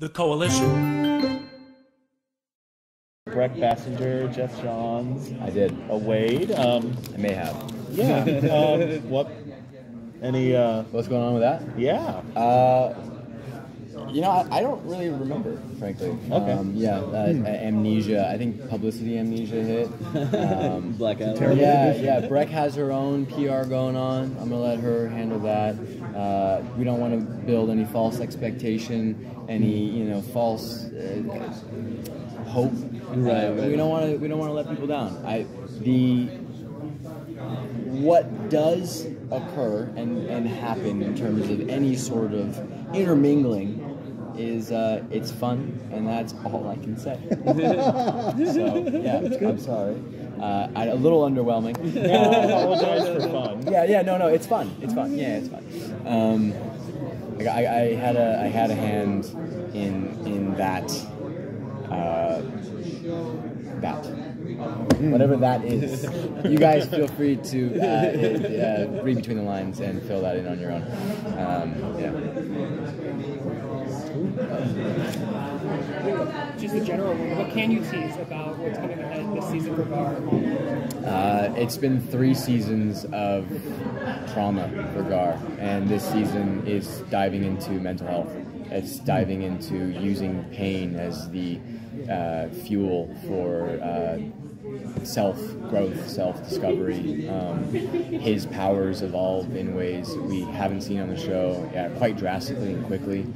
The Coalition. Greg Bassinger, Jeff Johns. I did. Wade. I may have. Yeah. What's going on with that? Yeah. I don't really remember, frankly. Okay. Amnesia. I think publicity amnesia hit. Blackout. Yeah. Breck has her own PR going on. I'm going to let her handle that. We don't want to build any false expectation, any false hope. Right. We don't want to let people down. What does occur and happen in terms of any sort of intermingling is it's fun, and that's all I can say. It's good. I'm sorry. A little underwhelming. I apologize for fun. No, it's fun. Yeah, it's fun. I had a hand in that. Whatever that is. You guys feel free to read between the lines and fill that in on your own. Just a general one, what can you tease about what's coming ahead this season for Gar? It's been 3 seasons of trauma for Gar, and this season is diving into mental health. It's diving into using pain as the fuel for self-growth, self-discovery. His powers evolve in ways we haven't seen on the show quite drastically and quickly.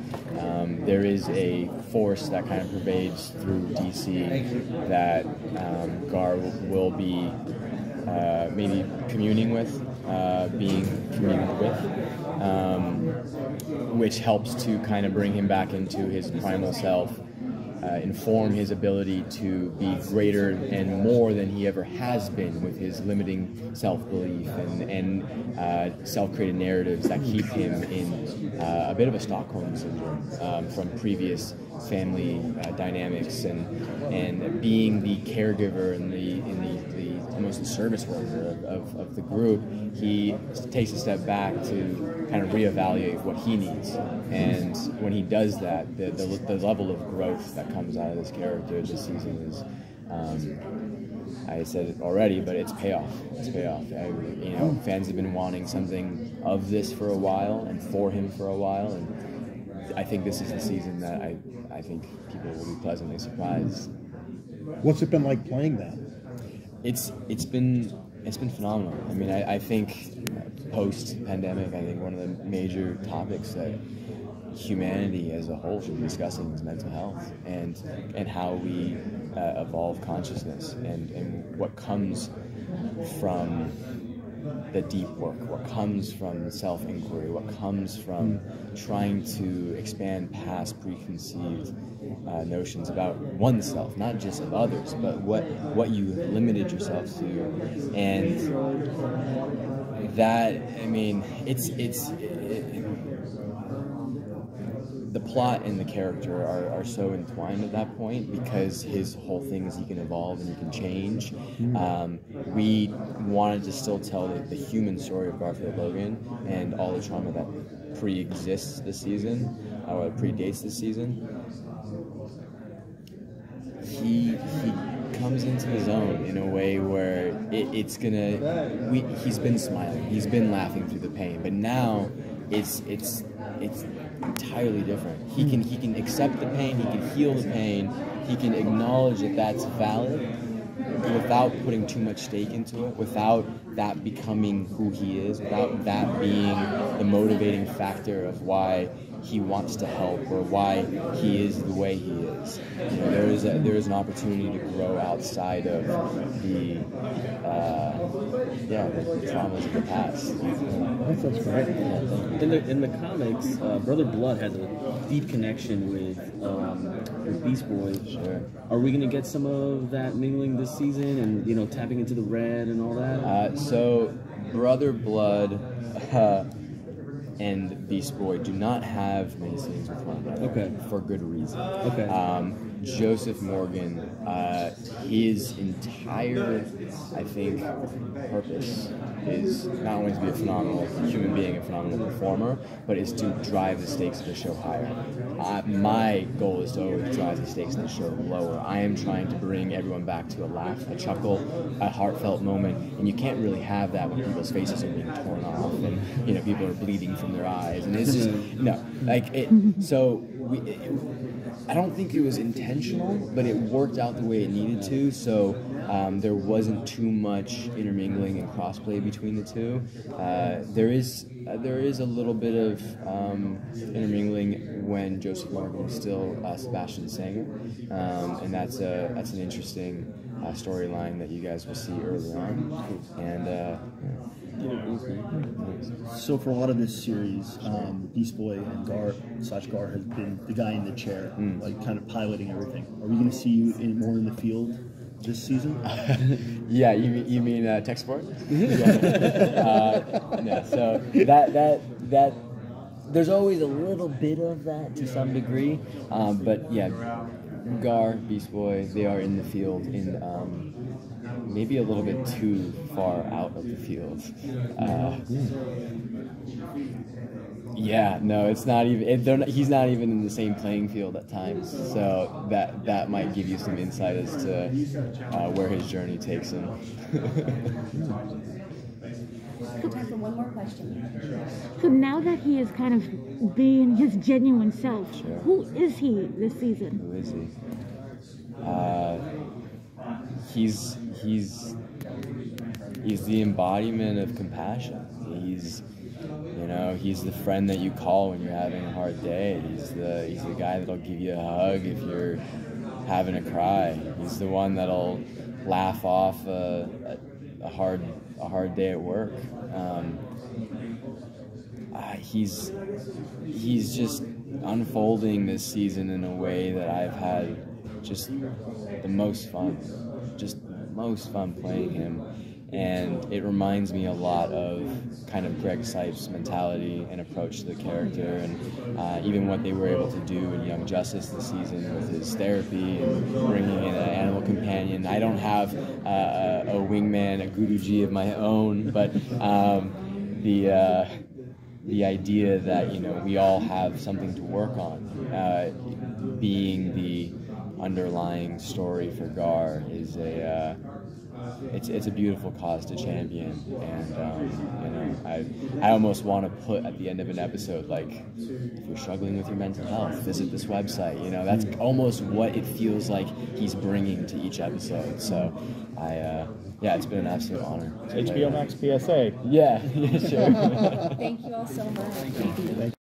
There is a force that kind of pervades through DC that Gar will be maybe communing with, which helps to kind of bring him back into his primal self, inform his ability to be greater and more than he ever has been with his limiting self-belief and self-created narratives that keep him in a bit of a Stockholm syndrome from previous family dynamics and being the caregiver and the most service worker of the group. He takes a step back to kind of reevaluate what he needs, and when he does that, the level of growth that comes out of this character this season is, I said it already, but it's payoff. It's payoff. Fans have been wanting something of this for a while, and for him for a while, and I think this is the season that I think people will be pleasantly surprised. What's it been like playing that? It's been phenomenal. I mean, I think post-pandemic, I think one of the major topics that humanity as a whole should be discussing is mental health and how we evolve consciousness and what comes from the deep work, what comes from self-inquiry, what comes from trying to expand past preconceived notions about oneself, not just of others, but what you limited yourself to. And that, I mean, the plot and the character are so entwined at that point, because his whole thing is he can evolve and he can change. We wanted to still tell the human story of Garfield Logan and all the trauma that pre-exists this season, or predates this season. He comes into his own in a way where he's been smiling, he's been laughing through the pain, but now it's entirely different. He can accept the pain, he can heal the pain, he can acknowledge that that's valid without putting too much stake into it, without that becoming who he is, without that being the motivating factor of why he wants to help or why he is the way he is. There is an opportunity to grow outside of the traumas of the past. That's great. In the comics, Brother Blood has a deep connection with Beast Boy. Sure. Are we going to get some of that mingling this season, and tapping into the red and all that? So Brother Blood and Beast Boy do not have many scenes with one another, okay, for good reason. Okay. Joseph Morgan, his entire, I think, purpose is not only to be a phenomenal human being, a phenomenal performer, but is to drive the stakes of the show higher. My goal is to always drive the stakes of the show lower. I am trying to bring everyone back to a laugh, a chuckle, a heartfelt moment, and you can't really have that when people's faces are being torn off and, you know, people are bleeding from their eyes, and it's just, no, like, it, so, I don't think it was intentional, but it worked out the way it needed to, so there wasn't too much intermingling and crossplay between the two. There is a little bit of intermingling when Joseph Morgan is still Sebastian Sanger, and that's an interesting storyline that you guys will see early on. And so for a lot of this series, Beast Boy and Gar has been the guy in the chair, like kind of piloting everything. Are we going to see you more in the field this season? Yeah, you mean tech support? No, so that there's always a little bit of that to some degree, but yeah, Gar, Beast Boy, they are in the field in. Maybe a little bit too far out of the field. Yeah, no, it's not even. He's not even in the same playing field at times. So that might give you some insight as to where his journey takes him. Time for one more question. So now that he is kind of being his genuine self, sure. Who is he this season? Who is he? He's the embodiment of compassion. He's the friend that you call when you're having a hard day. He's the guy that'll give you a hug if you're having a cry. He's the one that'll laugh off a hard day at work. He's just unfolding this season in a way that I've had just the most fun, playing him, and it reminds me a lot of kind of Greg Sipes' mentality and approach to the character, and even what they were able to do in Young Justice this season with his therapy and bringing in an animal companion. I don't have a wingman, a guruji of my own, but the idea that we all have something to work on, being the underlying story for Gar is a it's a beautiful cause to champion, and I almost want to put at the end of an episode, like, if you're struggling with your mental health, visit this website. That's almost what it feels like he's bringing to each episode. So yeah, it's been an absolute honor. HBO Max PSA. Yeah, sure. Thank you all so much. Thank you.